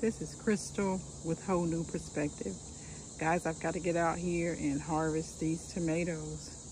This is Crystal with Whole New Perspective. Guys, I've got to get out here and harvest these tomatoes.